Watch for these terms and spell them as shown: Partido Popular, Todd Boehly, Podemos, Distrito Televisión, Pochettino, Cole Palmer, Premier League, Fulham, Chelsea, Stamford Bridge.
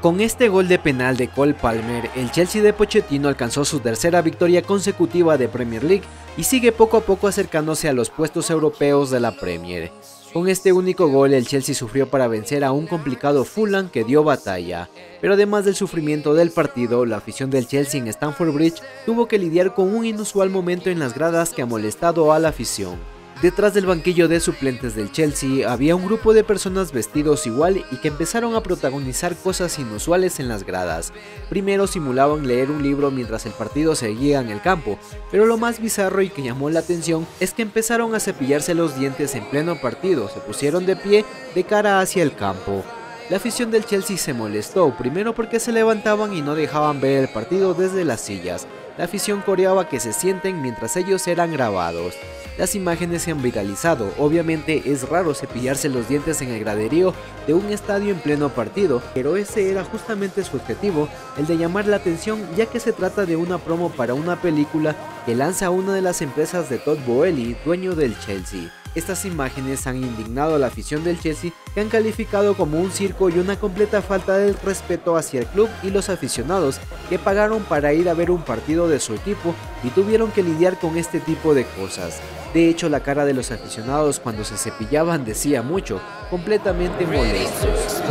Con este gol de penal de Cole Palmer, el Chelsea de Pochettino alcanzó su tercera victoria consecutiva de Premier League y sigue poco a poco acercándose a los puestos europeos de la Premier. Con este único gol el Chelsea sufrió para vencer a un complicado Fulham que dio batalla, pero además del sufrimiento del partido, la afición del Chelsea en Stamford Bridge tuvo que lidiar con un inusual momento en las gradas que ha molestado a la afición. Detrás del banquillo de suplentes del Chelsea había un grupo de personas vestidos igual y que empezaron a protagonizar cosas inusuales en las gradas. Primero simulaban leer un libro mientras el partido seguía en el campo, pero lo más bizarro y que llamó la atención es que empezaron a cepillarse los dientes en pleno partido, se pusieron de pie de cara hacia el campo. La afición del Chelsea se molestó, primero porque se levantaban y no dejaban ver el partido desde las sillas. La afición coreaba que se sienten mientras ellos eran grabados. Las imágenes se han viralizado, obviamente es raro cepillarse los dientes en el graderío de un estadio en pleno partido, pero ese era justamente su objetivo, el de llamar la atención, ya que se trata de una promo para una película que lanza una de las empresas de Todd Boehly, dueño del Chelsea. Estas imágenes han indignado a la afición del Chelsea, que han calificado como un circo y una completa falta de respeto hacia el club y los aficionados que pagaron para ir a ver un partido de su equipo y tuvieron que lidiar con este tipo de cosas. De hecho, la cara de los aficionados cuando se cepillaban decía mucho, completamente molestos.